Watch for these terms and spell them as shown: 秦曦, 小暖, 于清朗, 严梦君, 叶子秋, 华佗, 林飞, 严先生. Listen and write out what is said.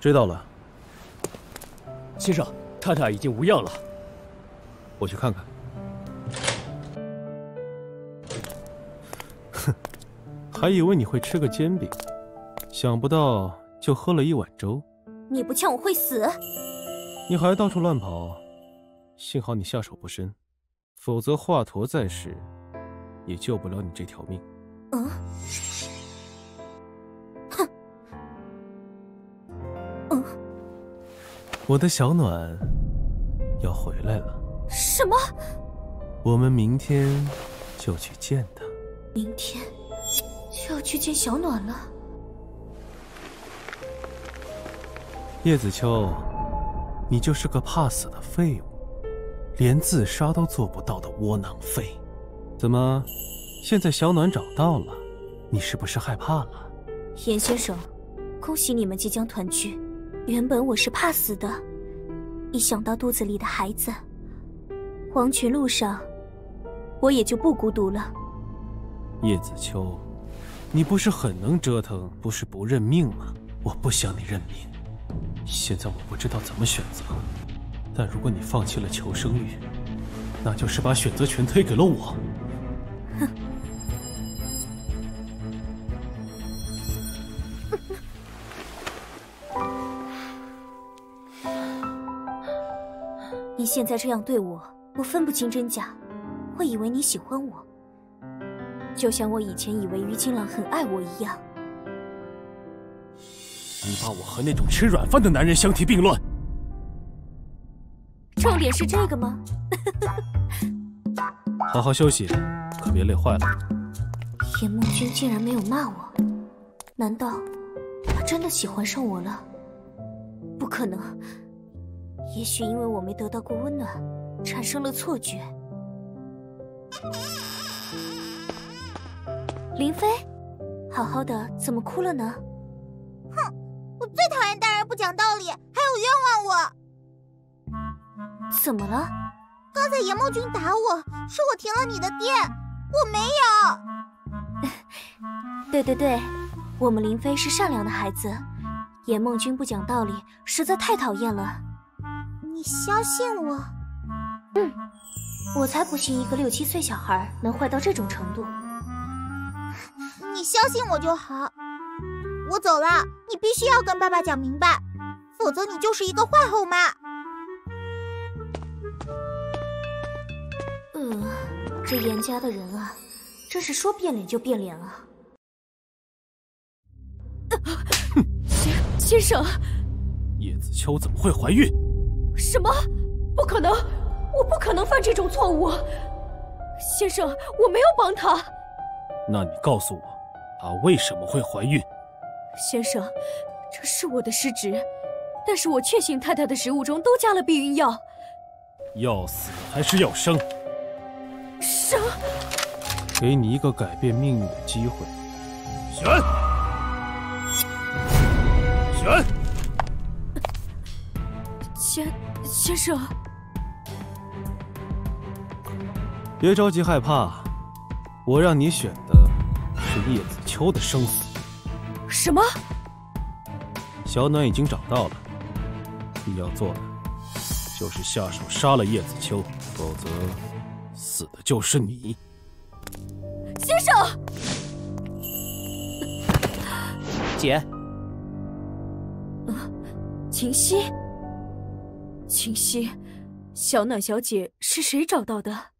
追到了，先生，太太已经无恙了。我去看看。哼，还以为你会吃个煎饼，想不到就喝了一碗粥。你不呛我会死。你还到处乱跑，幸好你下手不深，否则华佗在世，也救不了你这条命。嗯。 我的小暖要回来了。什么？我们明天就去见她。明天就要去见小暖了。叶子秋，你就是个怕死的废物，连自杀都做不到的窝囊废。怎么，现在小暖找到了，你是不是害怕了？严先生，恭喜你们即将团聚。 原本我是怕死的，一想到肚子里的孩子，黄泉路上，我也就不孤独了。叶子秋，你不是很能折腾，不是不认命吗？我不想你认命。现在我不知道怎么选择，但如果你放弃了求生欲，那就是把选择权推给了我。哼。 你现在这样对我，我分不清真假，会以为你喜欢我，就像我以前以为于清朗很爱我一样。你把我和那种吃软饭的男人相提并论，重点是这个吗？好好休息，可别累坏了。严梦君竟然没有骂我，难道他真的喜欢上我了？不可能。 也许因为我没得到过温暖，产生了错觉。林飞，好好的怎么哭了呢？哼，我最讨厌大人不讲道理，还有冤枉我。怎么了？刚才严梦君打我，说我停了你的电，我没有。对对对，我们林飞是善良的孩子，严梦君不讲道理实在太讨厌了。 你相信我？嗯，我才不信一个6、7岁小孩能坏到这种程度。你相信我就好。我走了，你必须要跟爸爸讲明白，否则你就是一个坏后妈。这严家的人啊，真是说变脸就变脸啊！先生，叶子秋怎么会怀孕？ 什么？不可能！我不可能犯这种错误，先生，我没有帮她。那你告诉我，她为什么会怀孕？先生，这是我的失职，但是我确信太太的食物中都加了避孕药。要死还是要生？生！给你一个改变命运的机会，选。 先生，别着急害怕，我让你选的是叶子秋的生死。什么？小暖已经找到了，你要做的就是下手杀了叶子秋，否则死的就是你。先生，姐，秦曦。 秦曦，小暖小姐是谁找到的？